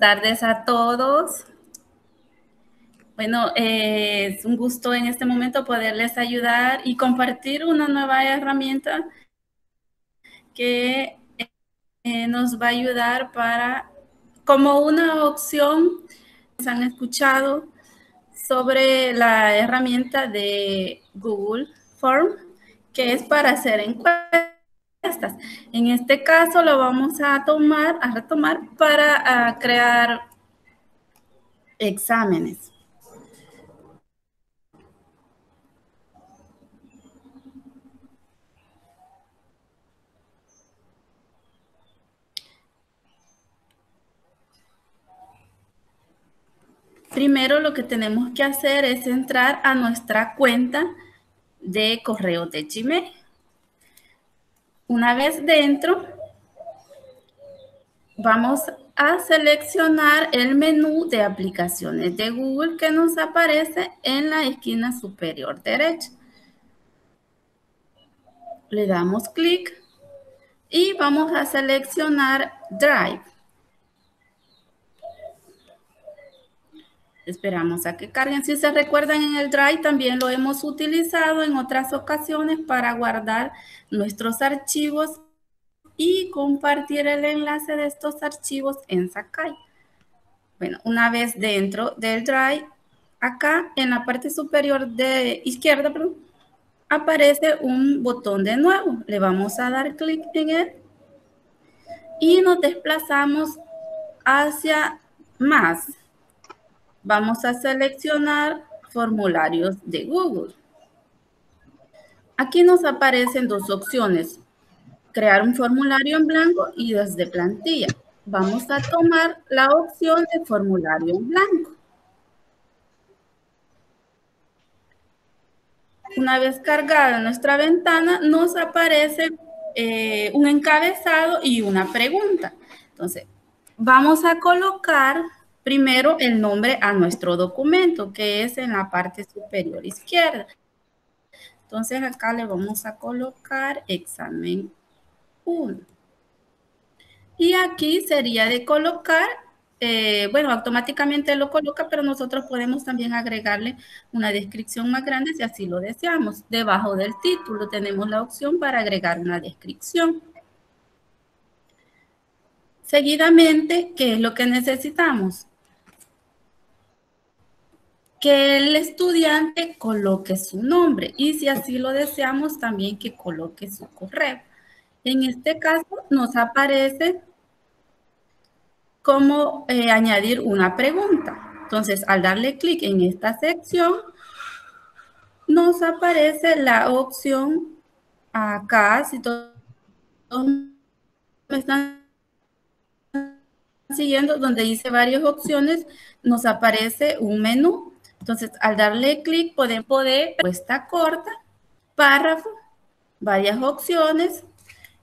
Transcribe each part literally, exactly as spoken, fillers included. tardes a todos. Bueno, eh, es un gusto en este momento poderles ayudar y compartir una nueva herramienta que eh, nos va a ayudar para, como una opción, nos han escuchado sobre la herramienta de Google Forms, que es para hacer encuestas. En este caso lo vamos a tomar, a retomar para a crear exámenes. Primero lo que tenemos que hacer es entrar a nuestra cuenta de correo de Chime. Una vez dentro, vamos a seleccionar el menú de aplicaciones de Google que nos aparece en la esquina superior derecha. Le damos clic y vamos a seleccionar Drive. Esperamos a que carguen. Si se recuerdan, en el Drive también lo hemos utilizado en otras ocasiones para guardar nuestros archivos y compartir el enlace de estos archivos en Sakai. Bueno, una vez dentro del Drive, acá en la parte superior de izquierda, perdón, aparece un botón de nuevo. Le vamos a dar clic en él y nos desplazamos hacia más. Vamos a seleccionar formularios de Google. Aquí nos aparecen dos opciones. Crear un formulario en blanco y desde plantilla. Vamos a tomar la opción de formulario en blanco. Una vez cargada nuestra ventana, nos aparece eh, un encabezado y una pregunta. Entonces, vamos a colocar primero el nombre a nuestro documento, que es en la parte superior izquierda. Entonces acá le vamos a colocar examen uno. Y aquí sería de colocar, eh, bueno, automáticamente lo coloca, pero nosotros podemos también agregarle una descripción más grande si así lo deseamos. Debajo del título tenemos la opción para agregar una descripción. Seguidamente, ¿qué es lo que necesitamos? Que el estudiante coloque su nombre y si así lo deseamos también que coloque su correo. En este caso nos aparece como eh, añadir una pregunta. Entonces al darle clic en esta sección nos aparece la opción acá, si todos me están siguiendo, donde dice varias opciones, nos aparece un menú. Entonces, al darle clic, podemos poder respuesta corta, párrafo, varias opciones.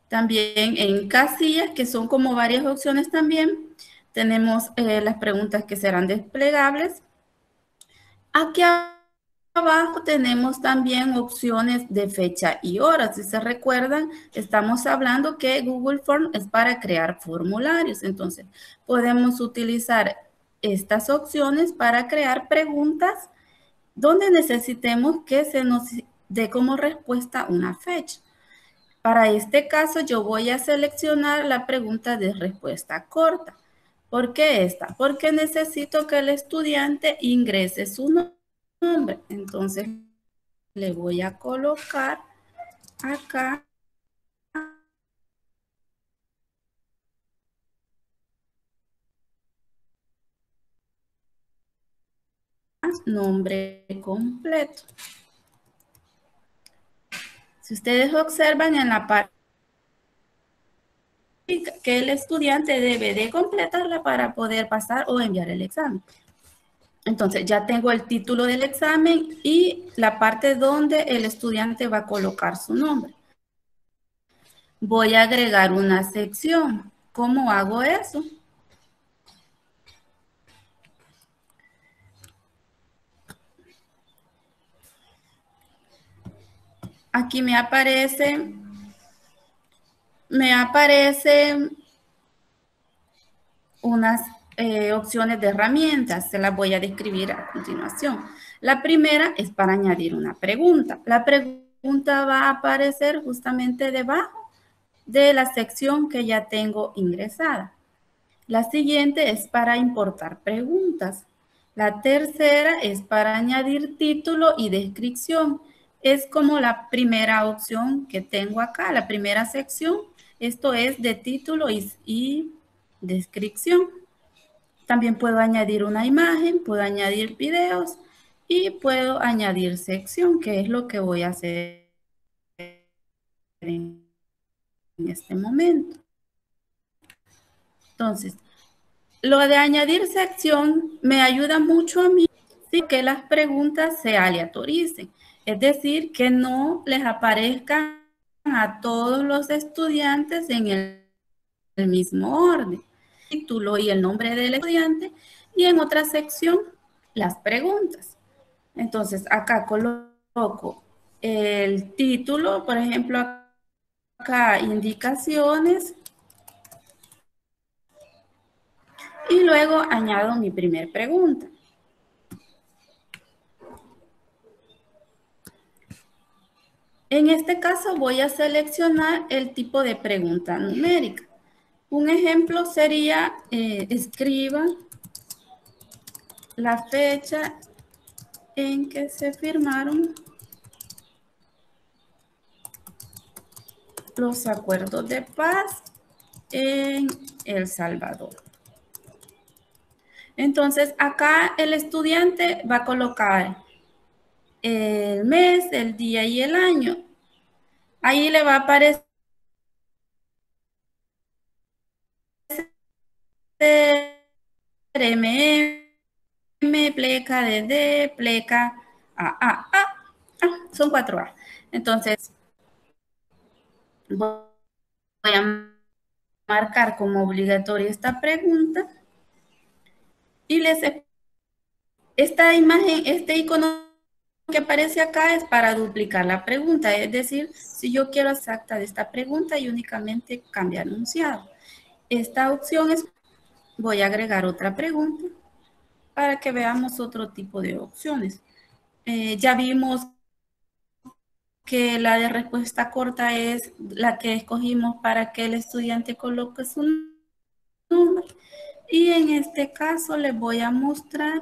También en casillas, que son como varias opciones también, tenemos eh, las preguntas que serán desplegables. Aquí abajo tenemos también opciones de fecha y hora. Si se recuerdan, estamos hablando que Google Forms es para crear formularios. Entonces, podemos utilizar estas opciones para crear preguntas donde necesitemos que se nos dé como respuesta una fecha. Para este caso, yo voy a seleccionar la pregunta de respuesta corta. ¿Por qué esta? Porque necesito que el estudiante ingrese su nombre. Nombre. Entonces le voy a colocar acá nombre completo. Si ustedes observan en la parte que el estudiante debe de completarla para poder pasar o enviar el examen. Entonces, ya tengo el título del examen y la parte donde el estudiante va a colocar su nombre. Voy a agregar una sección. ¿Cómo hago eso? Aquí me aparece, me aparecen unas eh, opciones de herramientas. Se las voy a describir a continuación. La primera es para añadir una pregunta. La pregunta va a aparecer justamente debajo de la sección que ya tengo ingresada. La siguiente es para importar preguntas. La tercera es para añadir título y descripción. Es como la primera opción que tengo acá, la primera sección. Esto es de título y, y descripción. También puedo añadir una imagen, puedo añadir videos y puedo añadir sección, que es lo que voy a hacer en este momento. Entonces, lo de añadir sección me ayuda mucho a mí sin que las preguntas se aleatoricen. Es decir, que no les aparezcan a todos los estudiantes en el, el mismo orden. El título y el nombre del estudiante. Y en otra sección, las preguntas. Entonces, acá coloco el título. Por ejemplo, acá indicaciones. Y luego añado mi primer pregunta. En este caso voy a seleccionar el tipo de pregunta numérica. Un ejemplo sería, eh, escriba la fecha en que se firmaron los acuerdos de paz en El Salvador. Entonces, acá el estudiante va a colocar el mes, el día y el año. Ahí le va a aparecer M M, pleca de D, pleca A, A, A. Ah, son cuatro A. Entonces, voy a marcar como obligatoria esta pregunta. Y les esta imagen, este icono que aparece acá es para duplicar la pregunta. Es decir, si yo quiero exacta de esta pregunta y únicamente cambio enunciado. Esta opción es, voy a agregar otra pregunta para que veamos otro tipo de opciones. Eh, ya vimos que la de respuesta corta es la que escogimos para que el estudiante coloque su número. Y en este caso les voy a mostrar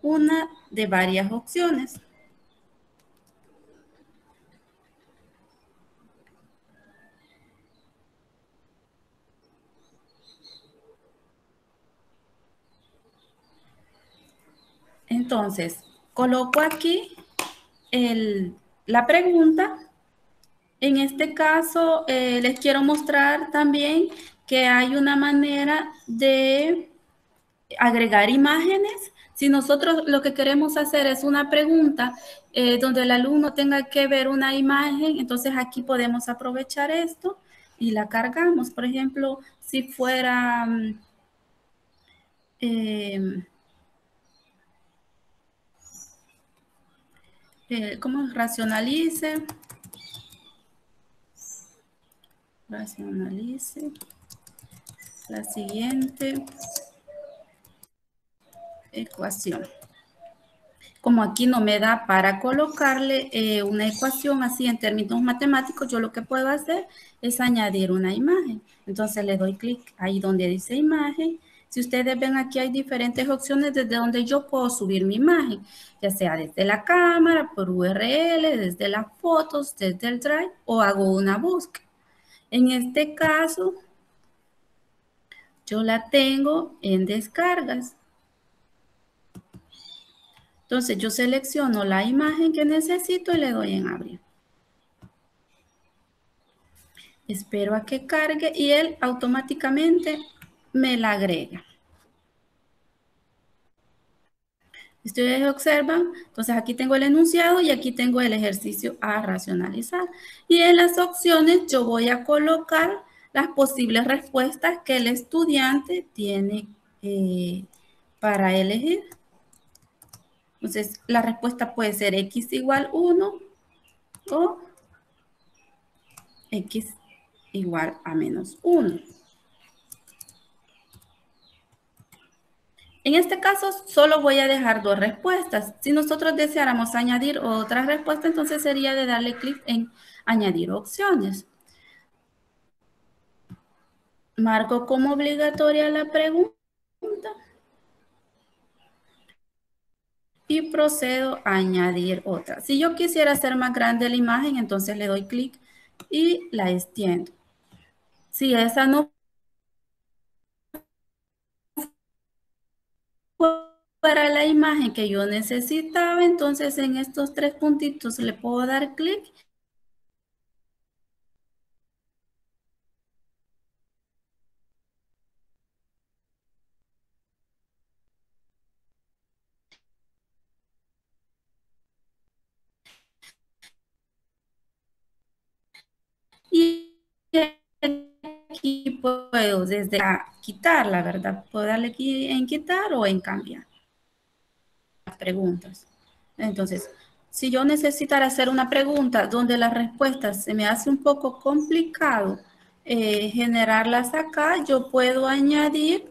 una de varias opciones. Entonces, coloco aquí el, la pregunta. En este caso, eh, les quiero mostrar también que hay una manera de agregar imágenes. Si nosotros lo que queremos hacer es una pregunta eh, donde el alumno tenga que ver una imagen, entonces aquí podemos aprovechar esto y la cargamos. Por ejemplo, si fuera eh, eh, ¿cómo racionalice? Racionalice. La siguiente ecuación. Como aquí no me da para colocarle eh, una ecuación así en términos matemáticos, yo lo que puedo hacer es añadir una imagen. Entonces le doy clic ahí donde dice imagen. Si ustedes ven aquí hay diferentes opciones desde donde yo puedo subir mi imagen, ya sea desde la cámara, por U R L, desde las fotos, desde el Drive o hago una búsqueda. En este caso, yo la tengo en descargas. Entonces yo selecciono la imagen que necesito y le doy en abrir. Espero a que cargue y él automáticamente me la agrega. Ustedes observan, entonces aquí tengo el enunciado y aquí tengo el ejercicio a racionalizar. Y en las opciones yo voy a colocar las posibles respuestas que el estudiante tiene eh, para elegir. Entonces, la respuesta puede ser X igual uno o X igual a menos uno. En este caso, solo voy a dejar dos respuestas. Si nosotros deseáramos añadir otra respuesta, entonces sería de darle clic en añadir opciones. Marco como obligatoria la pregunta y procedo a añadir otra. Si yo quisiera hacer más grande la imagen, entonces le doy clic y la extiendo. Si esa no fuera la imagen que yo necesitaba, entonces en estos tres puntitos le puedo dar clic y aquí puedo desde a quitar, la verdad, puedo darle aquí en quitar o en cambiar las preguntas. Entonces, si yo necesitara hacer una pregunta donde las respuestas se me hace un poco complicado eh, generarlas acá, yo puedo añadir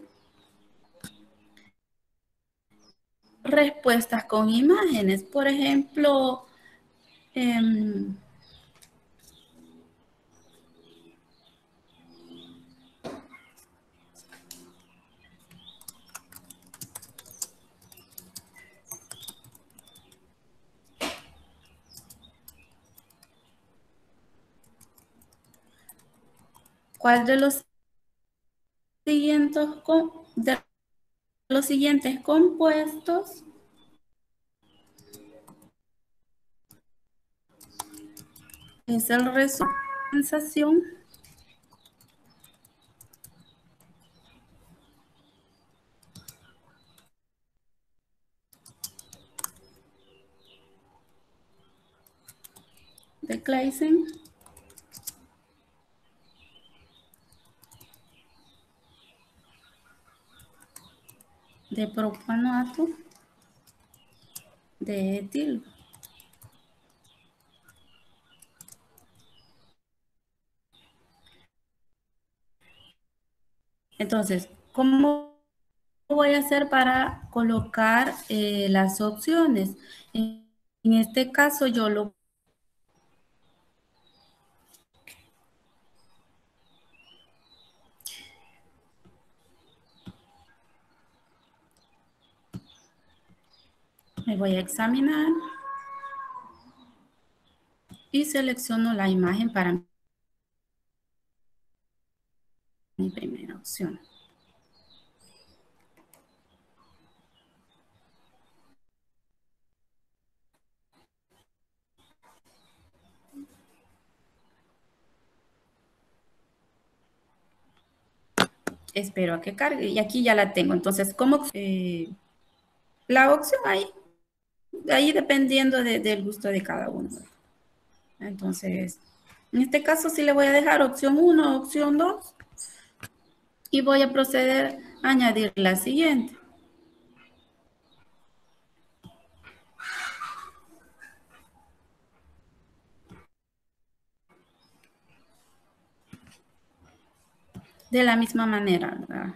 respuestas con imágenes. Por ejemplo, eh, ¿cuál de los siguientes, de los siguientes compuestos es el resumen de sensación de Claisen? De propanato, de etilo. Entonces, ¿cómo voy a hacer para colocar eh, las opciones? En, en este caso yo lo Me voy a examinar y selecciono la imagen para mi primera opción. Espero a que cargue y aquí ya la tengo. Entonces, ¿cómo eh, la opción ahí? Ahí dependiendo de, del gusto de cada uno. Entonces, en este caso sí le voy a dejar opción uno, opción dos. Y voy a proceder a añadir la siguiente. De la misma manera, ¿verdad?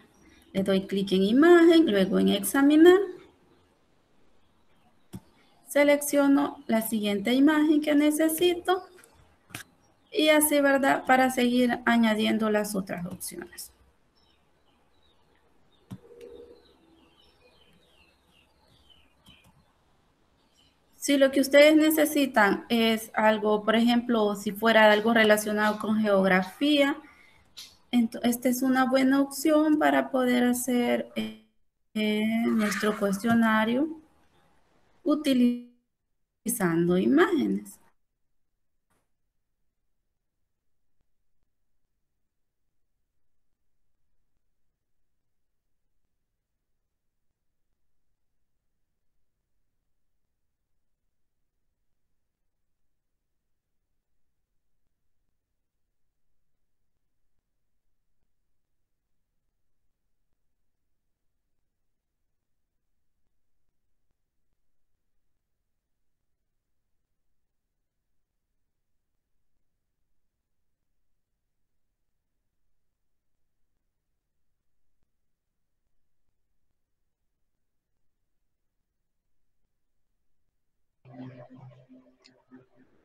Le doy clic en imagen, luego en examinar. Selecciono la siguiente imagen que necesito y así, ¿verdad? Para seguir añadiendo las otras opciones. Si lo que ustedes necesitan es algo, por ejemplo, si fuera algo relacionado con geografía, esta es una buena opción para poder hacer eh, eh, nuestro cuestionario utilizando imágenes.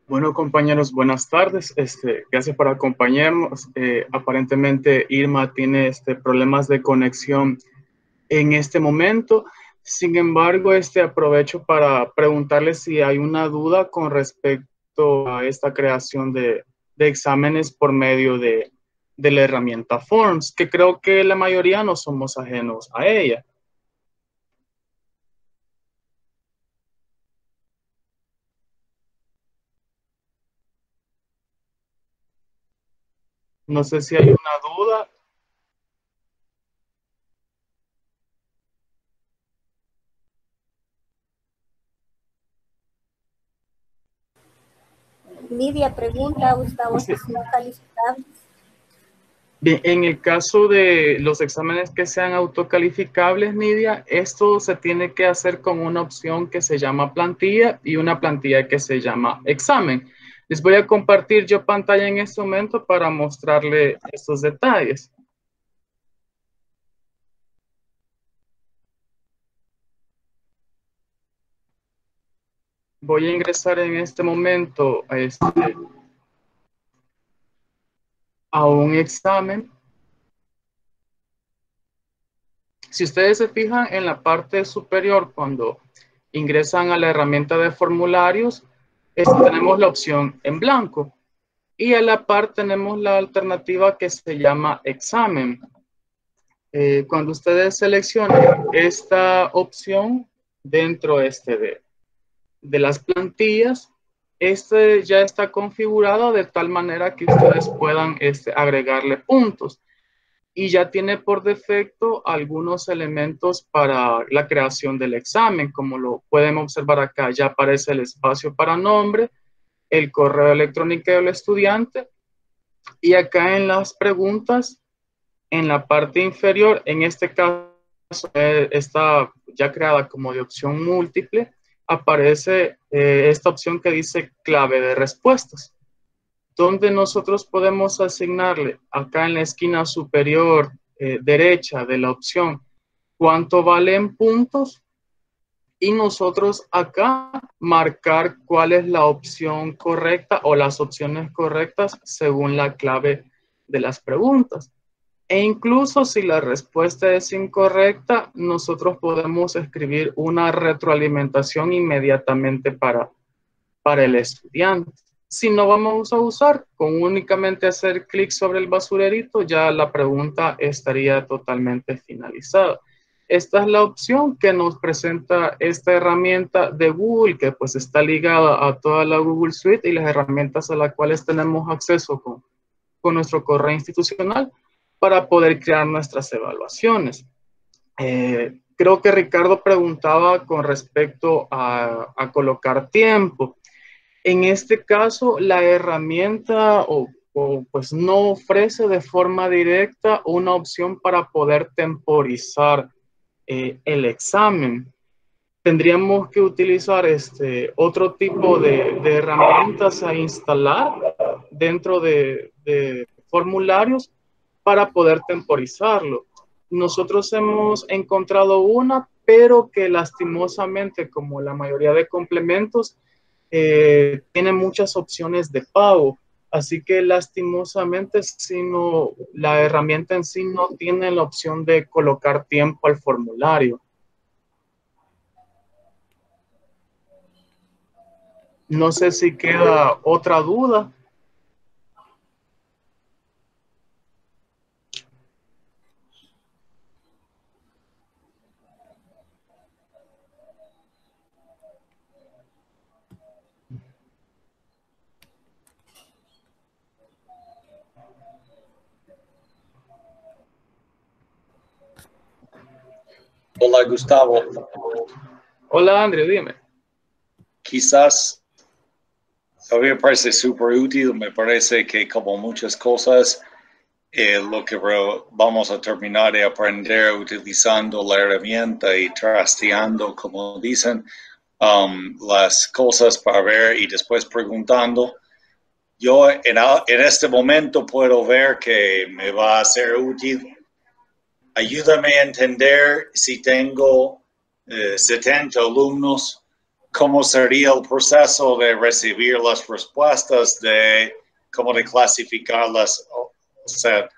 Bueno, compañeros, buenas tardes. Este, gracias por acompañarnos. Eh, aparentemente Irma tiene este, problemas de conexión en este momento. Sin embargo, este, aprovecho para preguntarle si hay una duda con respecto a esta creación de, de exámenes por medio de, de la herramienta Forms, que creo que la mayoría no somos ajenos a ella. No sé si hay una duda. Lidia pregunta, Gustavo, ¿sí son calificables? Bien, en el caso de los exámenes que sean autocalificables, Nidia, esto se tiene que hacer con una opción que se llama plantilla y una plantilla que se llama examen. Les voy a compartir yo pantalla en este momento para mostrarle estos detalles. Voy a ingresar en este momento a, este, a un examen. Si ustedes se fijan en la parte superior, cuando ingresan a la herramienta de formularios, es, tenemos la opción en blanco y a la par tenemos la alternativa que se llama examen. Eh, cuando ustedes seleccionan esta opción dentro este de, de las plantillas, este ya está configurado de tal manera que ustedes puedan este, agregarle puntos y ya tiene por defecto algunos elementos para la creación del examen, como lo pueden observar acá. Ya aparece el espacio para nombre, el correo electrónico del estudiante, y acá en las preguntas, en la parte inferior, en este caso eh, está ya creada como de opción múltiple, aparece eh, esta opción que dice clave de respuestas, donde nosotros podemos asignarle acá en la esquina superior eh, derecha de la opción cuánto valen puntos y nosotros acá marcar cuál es la opción correcta o las opciones correctas según la clave de las preguntas. E incluso si la respuesta es incorrecta, nosotros podemos escribir una retroalimentación inmediatamente para, para el estudiante. Si no vamos a usar, con únicamente hacer clic sobre el basurerito, ya la pregunta estaría totalmente finalizada. Esta es la opción que nos presenta esta herramienta de Google, que pues está ligada a toda la Google Suite y las herramientas a las cuales tenemos acceso con, con nuestro correo institucional para poder crear nuestras evaluaciones. Eh, creo que Ricardo preguntaba con respecto a, a colocar tiempo. En este caso, la herramienta o, o, pues no ofrece de forma directa una opción para poder temporizar eh, el examen. Tendríamos que utilizar este, otro tipo de, de herramientas a instalar dentro de, de formularios para poder temporizarlo. Nosotros hemos encontrado una, pero que lastimosamente, como la mayoría de complementos, Eh, tiene muchas opciones de pago, así que lastimosamente si no, la herramienta en sí no tiene la opción de colocar tiempo al formulario. No sé si queda otra duda. Hola, Gustavo. Hola, André, dime. Quizás, a mí me parece súper útil, me parece que como muchas cosas, eh, lo que vamos a terminar de aprender utilizando la herramienta y trasteando, como dicen, um, las cosas para ver y después preguntando. Yo en, en este momento puedo ver que me va a ser útil. Ayúdame a entender si tengo eh, setenta alumnos, cómo sería el proceso de recibir las respuestas, de cómo de clasificarlas, o sea,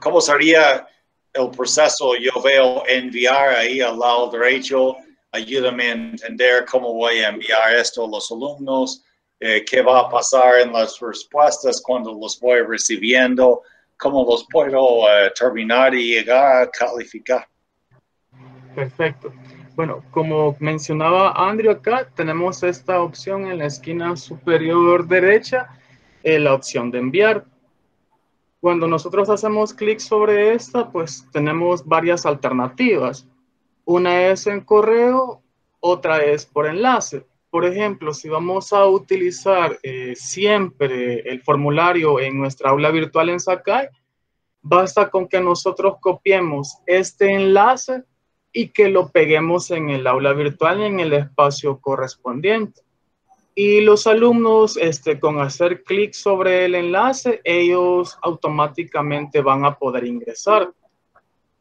cómo sería el proceso. Yo veo enviar ahí al lado derecho, ayúdame a entender cómo voy a enviar esto a los alumnos, eh, qué va a pasar en las respuestas cuando los voy recibiendo, cómo los puedo eh, terminar y llegar a calificar. Perfecto. Bueno, como mencionaba Andrew acá, tenemos esta opción en la esquina superior derecha, eh, la opción de enviar. Cuando nosotros hacemos clic sobre esta, pues tenemos varias alternativas. Una es en correo, otra es por enlace. Por ejemplo, si vamos a utilizar eh, siempre el formulario en nuestra aula virtual en Sakai, basta con que nosotros copiemos este enlace y que lo peguemos en el aula virtual en el espacio correspondiente. Y los alumnos, este, con hacer clic sobre el enlace, ellos automáticamente van a poder ingresar.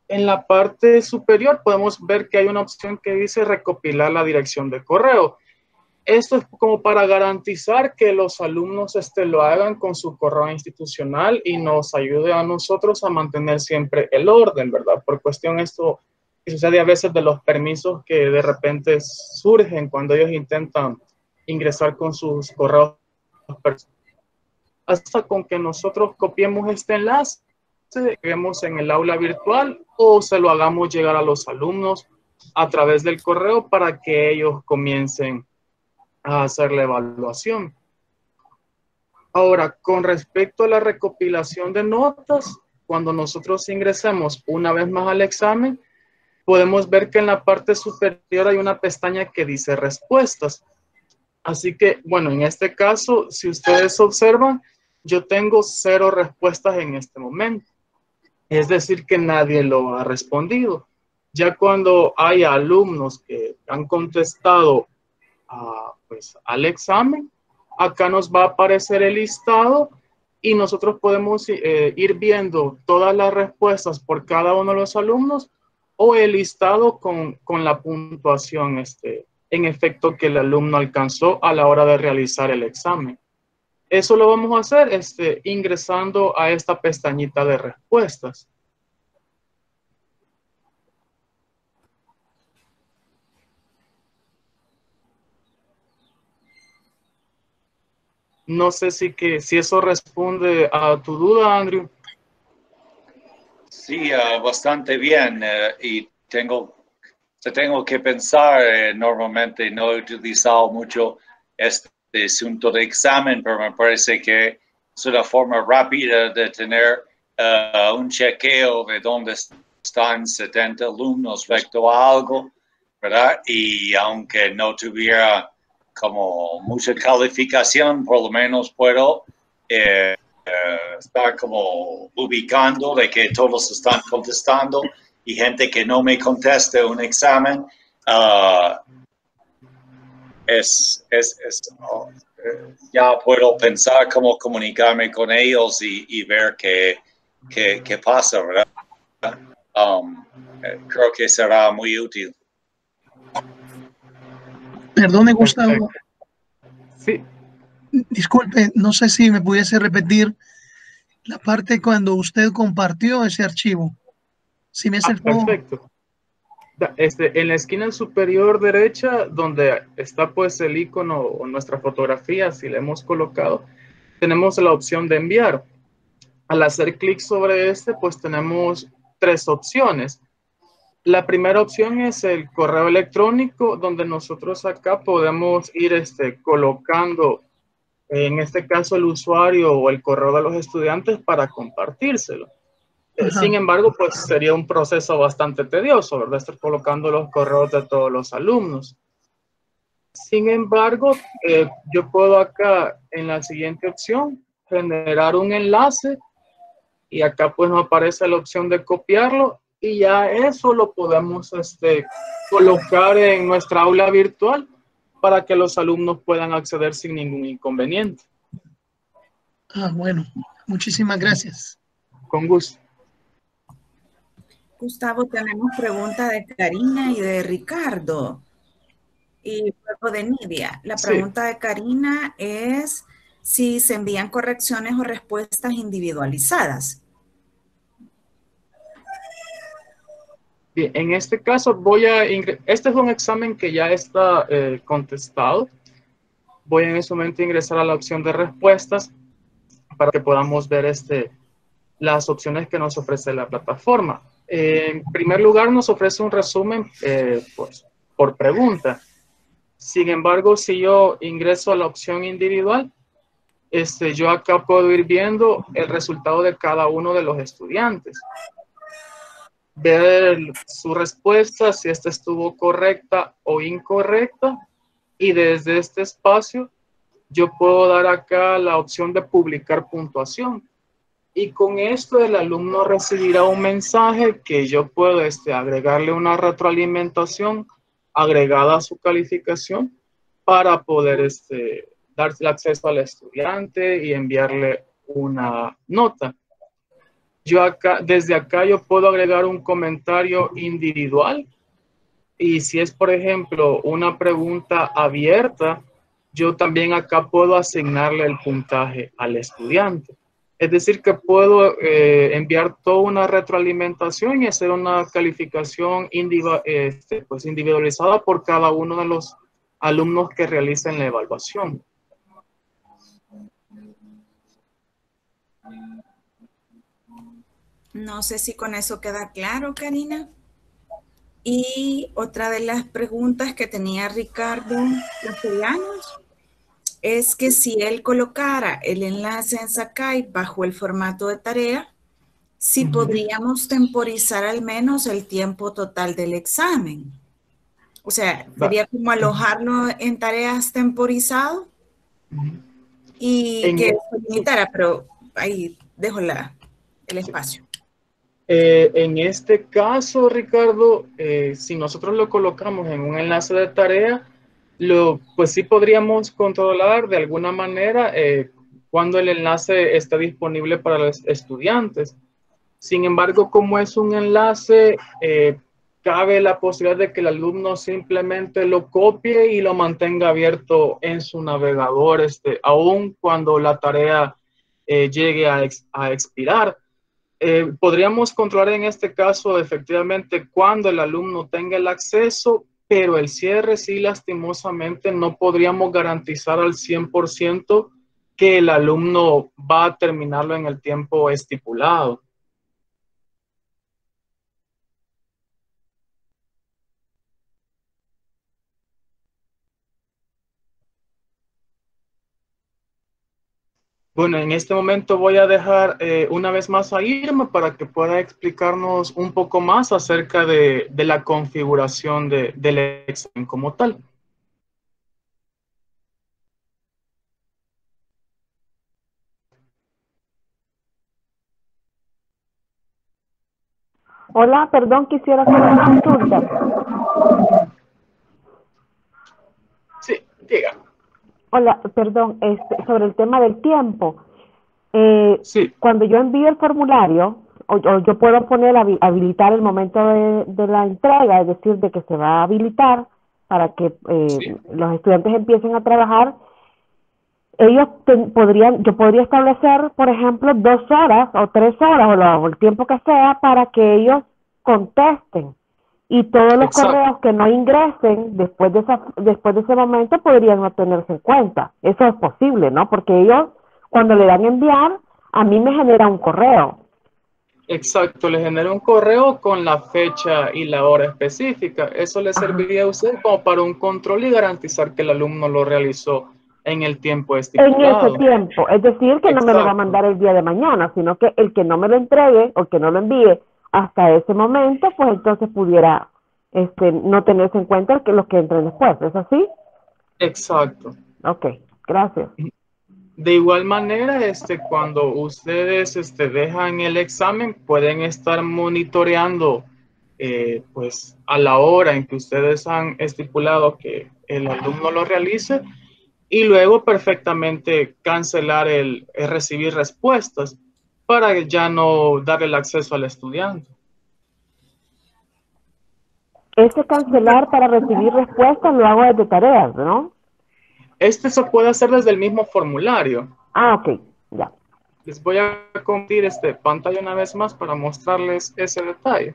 En la parte superior podemos ver que hay una opción que dice recopilar la dirección de correo. Esto es como para garantizar que los alumnos este, lo hagan con su correo institucional y nos ayude a nosotros a mantener siempre el orden, ¿verdad? Por cuestión esto que sucede a veces de los permisos que de repente surgen cuando ellos intentan ingresar con sus correos personales. Hasta con que nosotros copiemos este enlace, vemos en el aula virtual o se lo hagamos llegar a los alumnos a través del correo para que ellos comiencen a hacer la evaluación. Ahora, con respecto a la recopilación de notas, cuando nosotros ingresemos una vez más al examen, podemos ver que en la parte superior hay una pestaña que dice respuestas. Así que, bueno, en este caso, si ustedes observan, yo tengo cero respuestas en este momento. Es decir, que nadie lo ha respondido. Ya cuando hay alumnos que han contestado a, pues, al examen, acá nos va a aparecer el listado y nosotros podemos eh, ir viendo todas las respuestas por cada uno de los alumnos o el listado con, con la puntuación este, en efecto que el alumno alcanzó a la hora de realizar el examen. Eso lo vamos a hacer este, ingresando a esta pestañita de respuestas. No sé si, que, si eso responde a tu duda, Andrew. Sí, uh, bastante bien. Uh, y tengo, tengo que pensar, eh, normalmente no he utilizado mucho este de asunto de examen, pero me parece que es una forma rápida de tener uh, un chequeo de dónde están setenta alumnos respecto a algo, ¿verdad? Y aunque no tuviera como mucha calificación, por lo menos puedo eh, eh, estar como ubicando de que todos están contestando y gente que no me conteste un examen, uh, Es, es, es, oh, eh, ya puedo pensar cómo comunicarme con ellos y, y ver qué, qué, qué pasa, ¿verdad? Um, eh, creo que será muy útil. Perdone, Gustavo. Sí. Disculpe, no sé si me pudiese repetir la parte cuando usted compartió ese archivo. Si me hace el favor. Perfecto. Este, en la esquina superior derecha, donde está pues el icono o nuestra fotografía, si la hemos colocado, tenemos la opción de enviar. Al hacer clic sobre este, pues tenemos tres opciones. La primera opción es el correo electrónico, donde nosotros acá podemos ir este, colocando, en este caso, el usuario o el correo de los estudiantes para compartírselo. Sin embargo, pues sería un proceso bastante tedioso, ¿verdad? Estar colocando los correos de todos los alumnos. Sin embargo, eh, yo puedo acá en la siguiente opción generar un enlace y acá pues nos aparece la opción de copiarlo y ya eso lo podemos este, colocar en nuestra aula virtual para que los alumnos puedan acceder sin ningún inconveniente. Ah, bueno. Muchísimas gracias. Con gusto. Gustavo, tenemos pregunta de Karina y de Ricardo. Y luego de Nidia, la pregunta sí. de Karina es si se envían correcciones o respuestas individualizadas. Bien, en este caso voy a... Este es un examen que ya está eh, contestado. Voy en este momento a ingresar a la opción de respuestas para que podamos ver este, las opciones que nos ofrece la plataforma. Eh, en primer lugar, nos ofrece un resumen eh, pues, por pregunta. Sin embargo, si yo ingreso a la opción individual, este, yo acá puedo ir viendo el resultado de cada uno de los estudiantes. Ver su respuesta, si esta estuvo correcta o incorrecta. Y desde este espacio, yo puedo dar acá la opción de publicar puntuación. Y con esto el alumno recibirá un mensaje que yo puedo este, agregarle una retroalimentación agregada a su calificación para poder este, dar acceso al estudiante y enviarle una nota. Yo acá, desde acá yo puedo agregar un comentario individual y si es, por ejemplo, una pregunta abierta, yo también acá puedo asignarle el puntaje al estudiante. Es decir, que puedo eh, enviar toda una retroalimentación y hacer una calificación individual, este, pues individualizada por cada uno de los alumnos que realicen la evaluación. No sé si con eso queda claro, Karina. Y otra de las preguntas que tenía Ricardo Castellanos es que si él colocara el enlace en Sakai bajo el formato de tarea, si uh-huh. podríamos temporizar al menos el tiempo total del examen. O sea, sería como alojarlo en tareas temporizado uh-huh. y en que el... se limitara, pero ahí dejo la, el espacio. Eh, en este caso, Ricardo, eh, si nosotros lo colocamos en un enlace de tarea, Lo, pues sí podríamos controlar de alguna manera eh, cuando el enlace está disponible para los estudiantes. Sin embargo, como es un enlace, eh, cabe la posibilidad de que el alumno simplemente lo copie y lo mantenga abierto en su navegador, este, aun cuando la tarea eh, llegue a, ex, a expirar. Eh, podríamos controlar en este caso efectivamente cuando el alumno tenga el acceso, pero el cierre sí, lastimosamente, no podríamos garantizar al cien por ciento que el alumno va a terminarlo en el tiempo estipulado. Bueno, en este momento voy a dejar eh, una vez más a Irma para que pueda explicarnos un poco más acerca de, de la configuración de, del examen como tal. Hola, perdón, quisiera hacer una consulta. Sí, diga. Hola, perdón, este, sobre el tema del tiempo. Eh, sí. Cuando yo envío el formulario, o, o yo puedo poner habilitar el momento de, de la entrega, es decir, de que se va a habilitar para que eh, sí. los estudiantes empiecen a trabajar. Ellos te, podrían, yo podría establecer, por ejemplo, dos horas o tres horas o, lo, o el tiempo que sea para que ellos contesten. Y todos los Exacto. correos que no ingresen después de, esa, después de ese momento podrían no tenerse en cuenta. Eso es posible, ¿no? Porque ellos, cuando le dan enviar, a mí me genera un correo. Exacto, le genera un correo con la fecha y la hora específica. Eso le Ajá. serviría a usted como para un control y garantizar que el alumno lo realizó en el tiempo estipulado. En ese tiempo. Es decir, que Exacto. no me lo va a mandar el día de mañana, sino que el que no me lo entregue o el que no lo envíe hasta ese momento, pues entonces pudiera este, no tenerse en cuenta que los que entren después, ¿es así? Exacto. Ok, gracias. De igual manera, este, cuando ustedes este, dejan el examen, pueden estar monitoreando eh, pues, a la hora en que ustedes han estipulado que el alumno lo realice y luego perfectamente cancelar el, el recibir respuestas, para ya no darle el acceso al estudiante. Este cancelar para recibir respuestas lo hago desde tareas, ¿no? Este se puede hacer desde el mismo formulario. Ah, ok, ya. Les voy a compartir este pantalla una vez más para mostrarles ese detalle.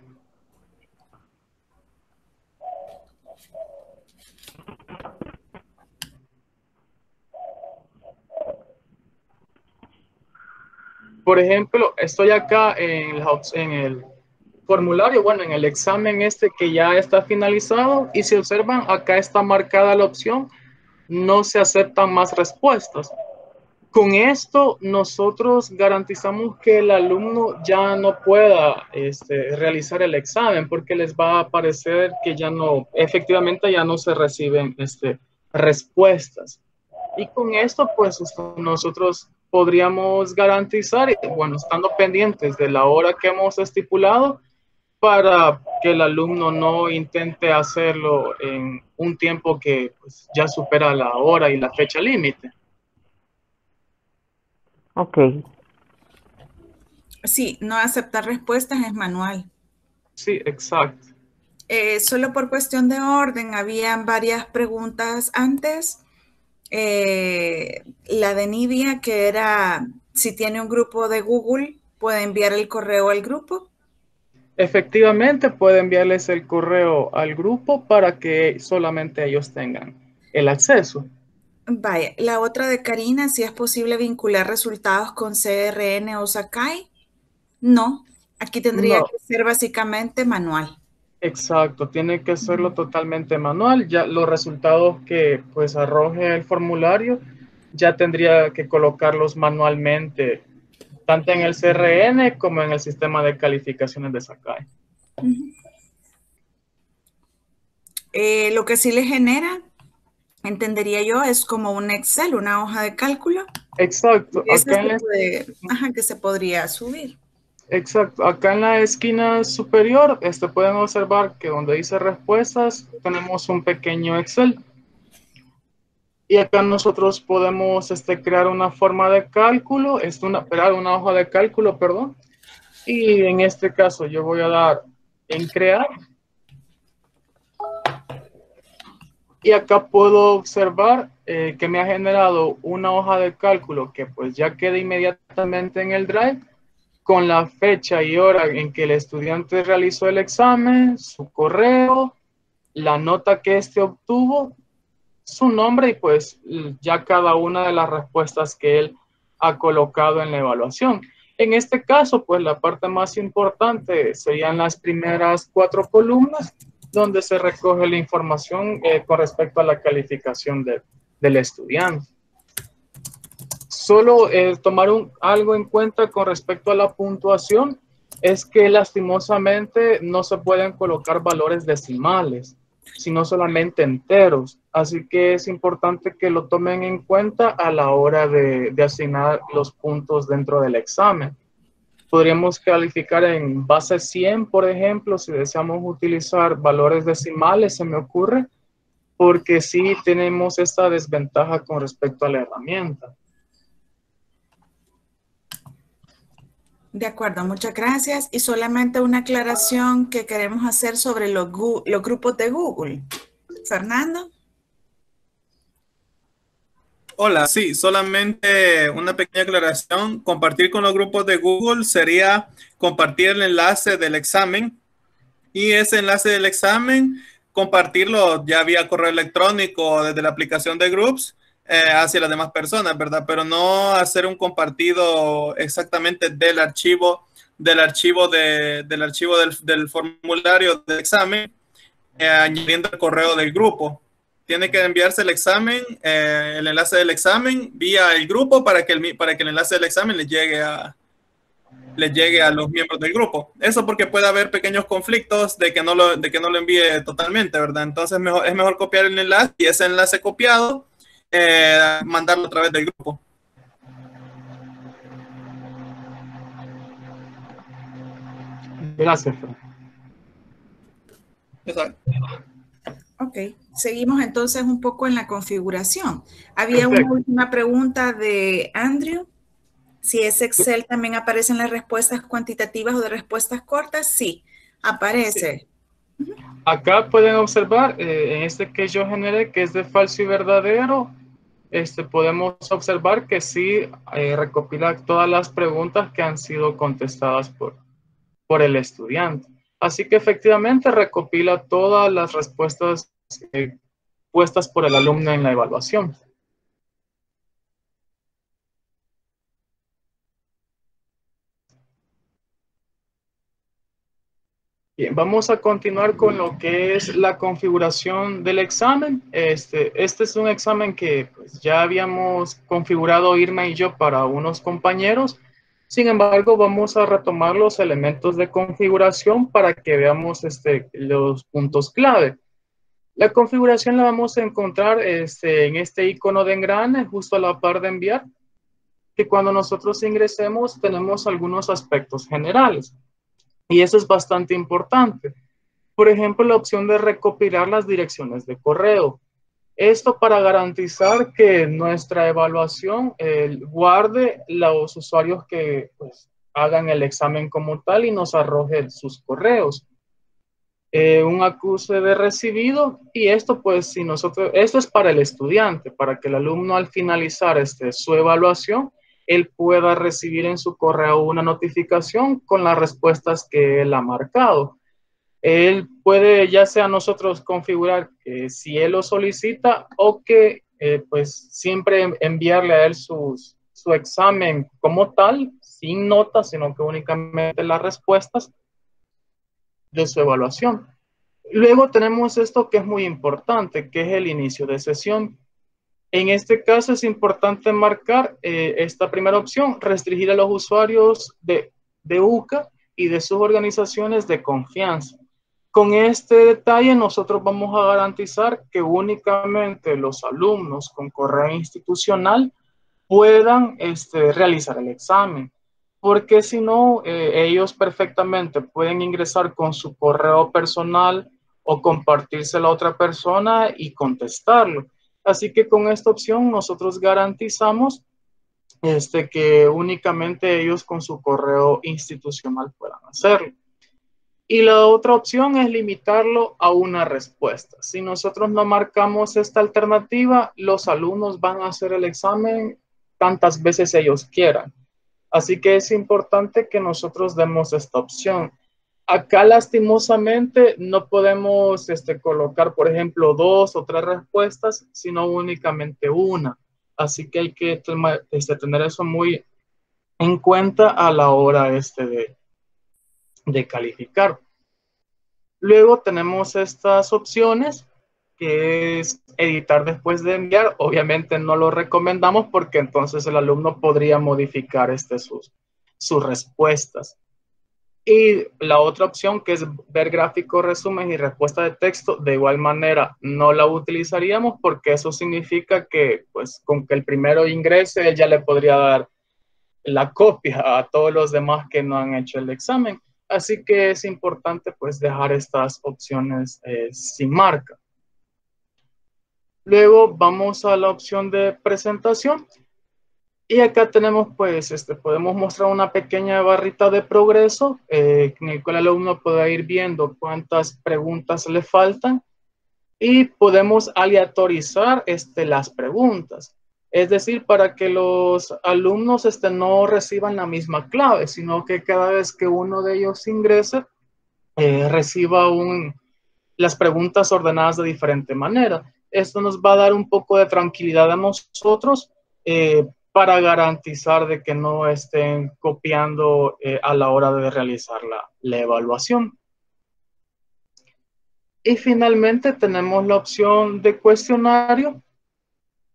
Por ejemplo, estoy acá en el, en el formulario, bueno, en el examen este que ya está finalizado, y si observan, acá está marcada la opción, no se aceptan más respuestas. Con esto, nosotros garantizamos que el alumno ya no pueda este, realizar el examen, porque les va a aparecer que ya no, efectivamente ya no se reciben este, respuestas. Y con esto, pues, nosotros podríamos garantizar, bueno, estando pendientes de la hora que hemos estipulado, para que el alumno no intente hacerlo en un tiempo que pues, ya supera la hora y la fecha límite. Ok. Sí, no aceptar respuestas es manual. Sí, exacto. Eh, solo por cuestión de orden, habían varias preguntas antes. Eh, la de Nivia, que era si tiene un grupo de Google, ¿puede enviar el correo al grupo? Efectivamente, puede enviarles el correo al grupo para que solamente ellos tengan el acceso. Vaya, la otra de Karina, si es posible vincular resultados con C R N o Sakai. No, aquí tendría no. que ser básicamente manual. Exacto, tiene que hacerlo totalmente manual. Ya los resultados que pues arroje el formulario ya tendría que colocarlos manualmente, tanto en el C R N como en el sistema de calificaciones de Sakai. Uh-huh. eh, lo que sí le genera, entendería yo, es como un Excel, una hoja de cálculo. Exacto. Acá en la... de... Ajá, que se podría subir. Exacto. Acá en la esquina superior este, pueden observar que donde dice respuestas tenemos un pequeño Excel. Y acá nosotros podemos este, crear una forma de cálculo, es una, una hoja de cálculo, perdón. Y en este caso yo voy a dar en crear. Y acá puedo observar eh, que me ha generado una hoja de cálculo que pues ya queda inmediatamente en el Drive con la fecha y hora en que el estudiante realizó el examen, su correo, la nota que éste obtuvo, su nombre y pues ya cada una de las respuestas que él ha colocado en la evaluación. En este caso, pues la parte más importante serían las primeras cuatro columnas, donde se recoge la información eh, con respecto a la calificación de, del estudiante. Solo eh, tomar un, algo en cuenta con respecto a la puntuación es que lastimosamente no se pueden colocar valores decimales, sino solamente enteros. Así que es importante que lo tomen en cuenta a la hora de, de asignar los puntos dentro del examen. Podríamos calificar en base cien, por ejemplo, si deseamos utilizar valores decimales, se me ocurre, porque sí tenemos esta desventaja con respecto a la herramienta. De acuerdo, muchas gracias. Y solamente una aclaración que queremos hacer sobre los, los grupos de Google. Fernando. Hola, sí, solamente una pequeña aclaración. Compartir con los grupos de Google sería compartir el enlace del examen y ese enlace del examen compartirlo ya vía correo electrónico desde la aplicación de Groups eh, hacia las demás personas, ¿verdad? Pero no hacer un compartido exactamente del archivo del archivo de, del archivo del, del formulario del examen eh, añadiendo el correo del grupo. Tiene que enviarse el examen, eh, el enlace del examen vía el grupo para que el, para que el enlace del examen le llegue a, le llegue a los miembros del grupo. Eso porque puede haber pequeños conflictos de que no lo, de que no lo envíe totalmente, ¿verdad? Entonces mejor, es mejor copiar el enlace y ese enlace copiado eh, mandarlo a través del grupo. Gracias. Exacto. Ok, seguimos entonces un poco en la configuración. Había Perfecto. Una última pregunta de Andrew. Si es Excel, ¿también aparecen las respuestas cuantitativas o de respuestas cortas? Sí, aparece. Sí. Acá pueden observar, eh, en este que yo generé, que es de falso y verdadero, este, podemos observar que sí eh, recopila todas las preguntas que han sido contestadas por, por el estudiante. Así que efectivamente recopila todas las respuestas eh, puestas por el alumno en la evaluación. Bien, vamos a continuar con lo que es la configuración del examen. Este, este es un examen que pues, ya habíamos configurado Irma y yo para unos compañeros. Sin embargo, vamos a retomar los elementos de configuración para que veamos este, los puntos clave. La configuración la vamos a encontrar este, en este icono de engrane, justo a la par de enviar, que cuando nosotros ingresemos tenemos algunos aspectos generales. Y eso es bastante importante. Por ejemplo, la opción de recopilar las direcciones de correo. Esto para garantizar que nuestra evaluación eh, guarde los usuarios que pues, hagan el examen como tal y nos arroje sus correos. Eh, un acuse de recibido, y esto pues si nosotros, esto es para el estudiante, para que el alumno al finalizar este, su evaluación, él pueda recibir en su correo una notificación con las respuestas que él ha marcado. Él puede ya sea nosotros configurar que si él lo solicita o que eh, pues siempre enviarle a él sus, su examen como tal, sin notas, sino que únicamente las respuestas de su evaluación. Luego tenemos esto que es muy importante, que es el inicio de sesión. En este caso es importante marcar eh, esta primera opción, restringir a los usuarios de, de U C A y de sus organizaciones de confianza. Con este detalle nosotros vamos a garantizar que únicamente los alumnos con correo institucional puedan este, realizar el examen, porque si no, eh, ellos perfectamente pueden ingresar con su correo personal o compartírselo a otra persona y contestarlo. Así que con esta opción nosotros garantizamos este, que únicamente ellos con su correo institucional puedan hacerlo. Y la otra opción es limitarlo a una respuesta. Si nosotros no marcamos esta alternativa, los alumnos van a hacer el examen tantas veces ellos quieran. Así que es importante que nosotros demos esta opción. Acá lastimosamente no podemos este, colocar, por ejemplo, dos o tres respuestas, sino únicamente una. Así que hay que este, tener eso muy en cuenta a la hora este, de, de calificar. Luego tenemos estas opciones, que es editar después de enviar. Obviamente no lo recomendamos porque entonces el alumno podría modificar este, sus, sus respuestas. Y la otra opción que es ver gráficos, resúmenes y respuestas de texto, de igual manera no la utilizaríamos porque eso significa que pues con que el primero ingrese él ya le podría dar la copia a todos los demás que no han hecho el examen. Así que es importante pues dejar estas opciones eh, sin marca. Luego vamos a la opción de presentación. Y acá tenemos, pues, este, podemos mostrar una pequeña barrita de progreso eh, en el cual el alumno puede ir viendo cuántas preguntas le faltan y podemos aleatorizar este, las preguntas. Es decir, para que los alumnos este, no reciban la misma clave, sino que cada vez que uno de ellos ingrese, eh, reciba un, las preguntas ordenadas de diferente manera. Esto nos va a dar un poco de tranquilidad a nosotros eh, para garantizar de que no estén copiando eh, a la hora de realizar la, la evaluación. Y finalmente tenemos la opción de cuestionario,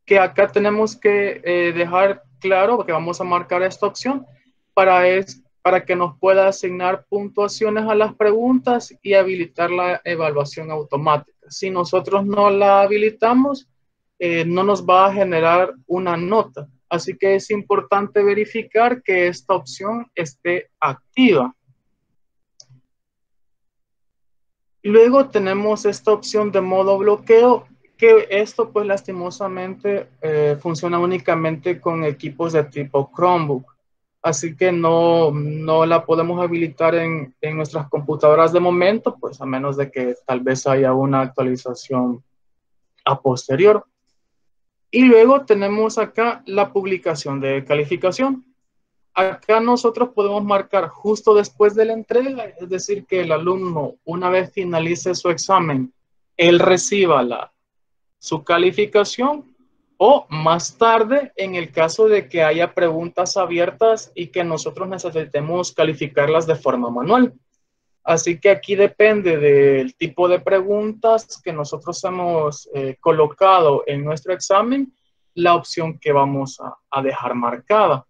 que acá tenemos que eh, dejar claro que vamos a marcar esta opción para, es, para que nos pueda asignar puntuaciones a las preguntas y habilitar la evaluación automática. Si nosotros no la habilitamos, eh, no nos va a generar una nota. Así que es importante verificar que esta opción esté activa. Luego tenemos esta opción de modo bloqueo, que esto pues lastimosamente eh, funciona únicamente con equipos de tipo Chromebook. así que no, no la podemos habilitar en, en nuestras computadoras de momento, pues a menos de que tal vez haya una actualización a posterior. Y luego tenemos acá la publicación de calificación. Acá nosotros podemos marcar justo después de la entrega, es decir, que el alumno, una vez finalice su examen, él reciba la, su calificación, o más tarde en el caso de que haya preguntas abiertas y que nosotros necesitemos calificarlas de forma manual. Así que aquí depende del tipo de preguntas que nosotros hemos eh, colocado en nuestro examen, la opción que vamos a, a dejar marcada.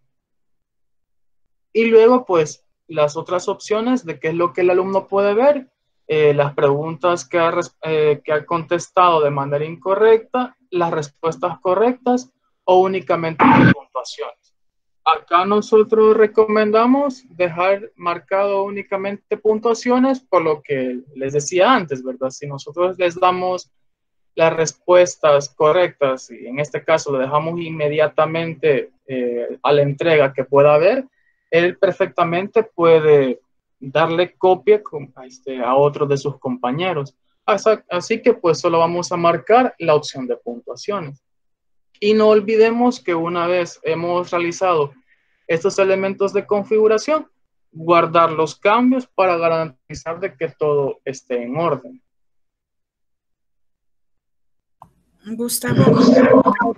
Y luego, pues, las otras opciones de qué es lo que el alumno puede ver, eh, las preguntas que ha, eh, que ha contestado de manera incorrecta, las respuestas correctas o únicamente las puntuaciones. Acá nosotros recomendamos dejar marcado únicamente puntuaciones, por lo que les decía antes, ¿verdad? Si nosotros les damos las respuestas correctas y en este caso le dejamos inmediatamente eh, a la entrega que pueda haber, él perfectamente puede darle copia a otros de sus compañeros. Así que pues solo vamos a marcar la opción de puntuaciones. Y no olvidemos que una vez hemos realizado estos elementos de configuración, guardar los cambios para garantizar de que todo esté en orden. Gustavo,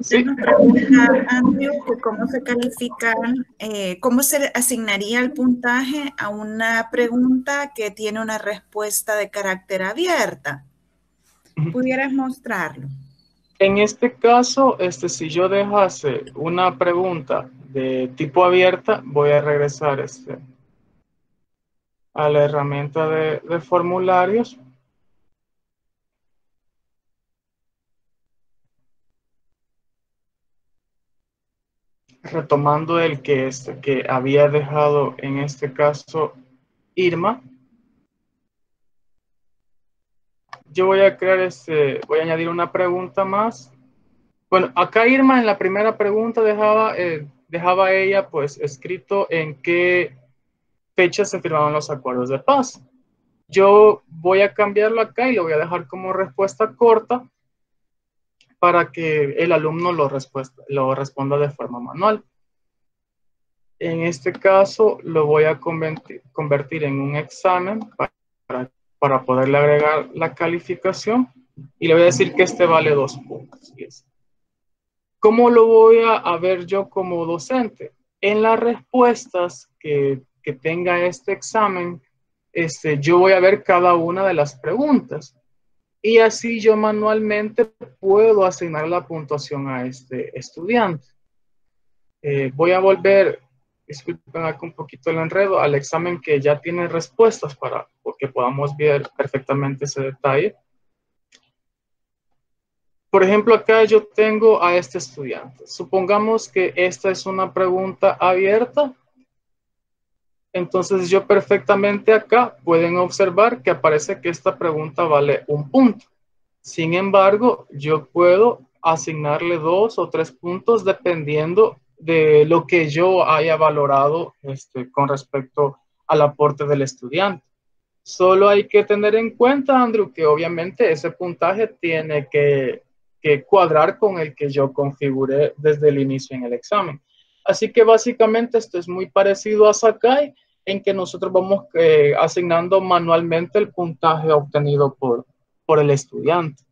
sí. Nos pregunta Andrew que cómo se califican, eh, cómo se asignaría el puntaje a una pregunta que tiene una respuesta de carácter abierta. ¿Pudieras mostrarlo? En este caso, este, si yo dejase una pregunta de tipo abierta, voy a regresar este, a la herramienta de, de formularios. Retomando el que, este, que había dejado en este caso Irma, yo voy a crear este, voy a añadir una pregunta más. Bueno, acá Irma en la primera pregunta dejaba, eh, dejaba ella pues escrito en qué fecha se firmaron los acuerdos de paz. Yo voy a cambiarlo acá y lo voy a dejar como respuesta corta, para que el alumno lo, lo responda de forma manual. En este caso lo voy a convertir, convertir en un examen para, para poderle agregar la calificación y le voy a decir que este vale dos puntos. ¿Cómo lo voy a, a ver yo como docente? En las respuestas que, que tenga este examen, este, yo voy a ver cada una de las preguntas. Y así yo manualmente puedo asignar la puntuación a este estudiante. Eh, voy a volver, disculpen acá un poquito el enredo, al examen que ya tiene respuestas para que podamos ver perfectamente ese detalle. Por ejemplo, acá yo tengo a este estudiante. Supongamos que esta es una pregunta abierta. Entonces yo perfectamente acá pueden observar que aparece que esta pregunta vale un punto. Sin embargo, yo puedo asignarle dos o tres puntos dependiendo de lo que yo haya valorado este, con respecto al aporte del estudiante. Solo hay que tener en cuenta, Andrew, que obviamente ese puntaje tiene que, que cuadrar con el que yo configuré desde el inicio en el examen. Así que básicamente esto es muy parecido a Sakai, en que nosotros vamos eh, asignando manualmente el puntaje obtenido por, por el estudiante.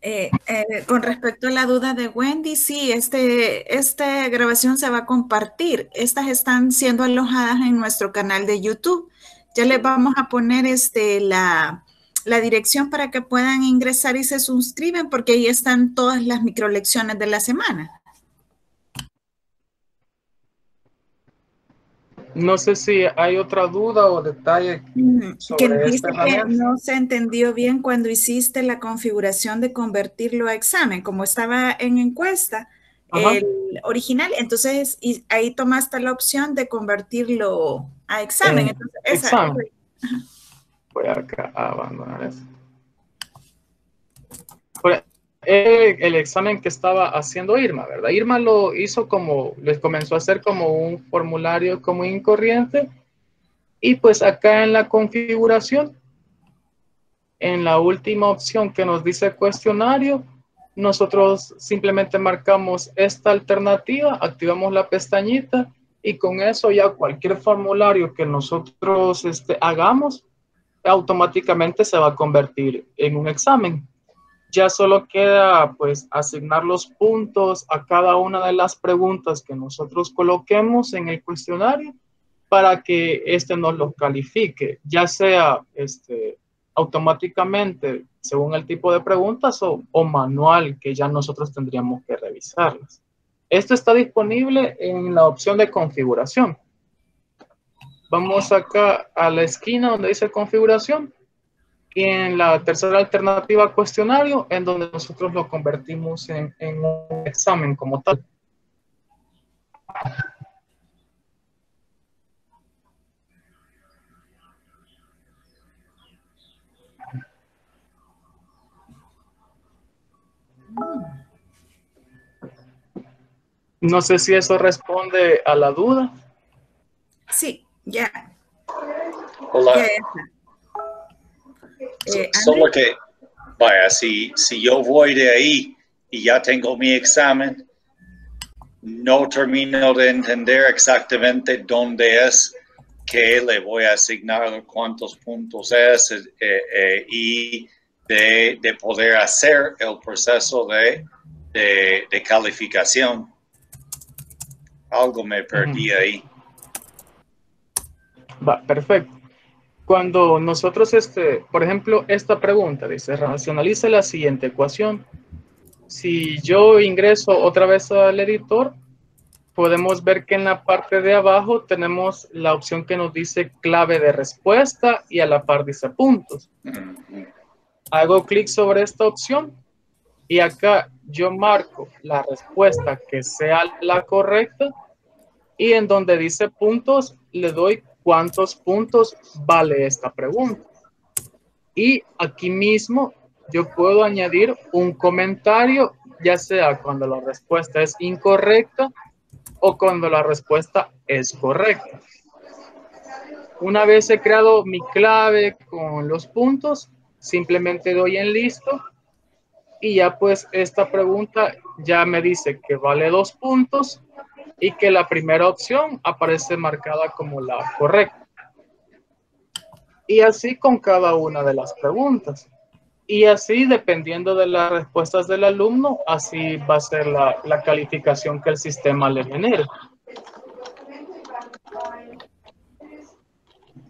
Eh, eh, con respecto a la duda de Wendy, sí, este, esta grabación se va a compartir. Estas están siendo alojadas en nuestro canal de YouTube. Ya les vamos a poner este, la... la dirección para que puedan ingresar y se suscriben, porque ahí están todas las microlecciones de la semana. No sé si hay otra duda o detalle sobre que dice que no se entendió bien cuando hiciste la configuración de convertirlo a examen, como estaba en encuesta, ajá, el original, entonces y ahí tomaste la opción de convertirlo a examen. Eh, entonces, esa, examen. Ajá. Voy acá a abandonar eso. el, el examen que estaba haciendo Irma, ¿verdad? Irma lo hizo como, les comenzó a hacer como un formulario común y corriente, y pues acá en la configuración, en la última opción que nos dice cuestionario, nosotros simplemente marcamos esta alternativa, activamos la pestañita, y con eso ya cualquier formulario que nosotros este, hagamos, automáticamente se va a convertir en un examen. Ya solo queda pues asignar los puntos a cada una de las preguntas que nosotros coloquemos en el cuestionario para que este nos los califique, ya sea este, automáticamente según el tipo de preguntas o, o manual que ya nosotros tendríamos que revisarlas. Esto está disponible en la opción de configuración. Vamos acá a la esquina donde dice configuración y en la tercera alternativa cuestionario, en donde nosotros lo convertimos en, en un examen como tal. No sé si eso responde a la duda. Sí, ya. Hola. Ya está. Eh, Solo que, vaya, si, si yo voy de ahí y ya tengo mi examen, no termino de entender exactamente dónde es, qué le voy a asignar, cuántos puntos es, eh, eh, y de, de poder hacer el proceso de, de, de calificación. Algo me perdí ahí. Va, perfecto. Cuando nosotros, este, por ejemplo, esta pregunta dice, racionaliza la siguiente ecuación. Si yo ingreso otra vez al editor, podemos ver que en la parte de abajo tenemos la opción que nos dice clave de respuesta y a la par dice puntos. Hago clic sobre esta opción y acá yo marco la respuesta que sea la correcta. Y en donde dice puntos, le doy cuántos puntos vale esta pregunta. Y aquí mismo yo puedo añadir un comentario, ya sea cuando la respuesta es incorrecta o cuando la respuesta es correcta. Una vez he creado mi clave con los puntos, simplemente doy en listo. Y ya pues esta pregunta ya me dice que vale dos puntos y que la primera opción aparece marcada como la correcta. Y así con cada una de las preguntas. Y así dependiendo de las respuestas del alumno, así va a ser la, la calificación que el sistema le genera.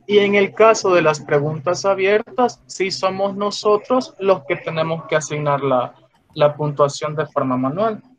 Y en el caso de las preguntas abiertas, sí somos nosotros los que tenemos que asignar la, la puntuación de forma manual.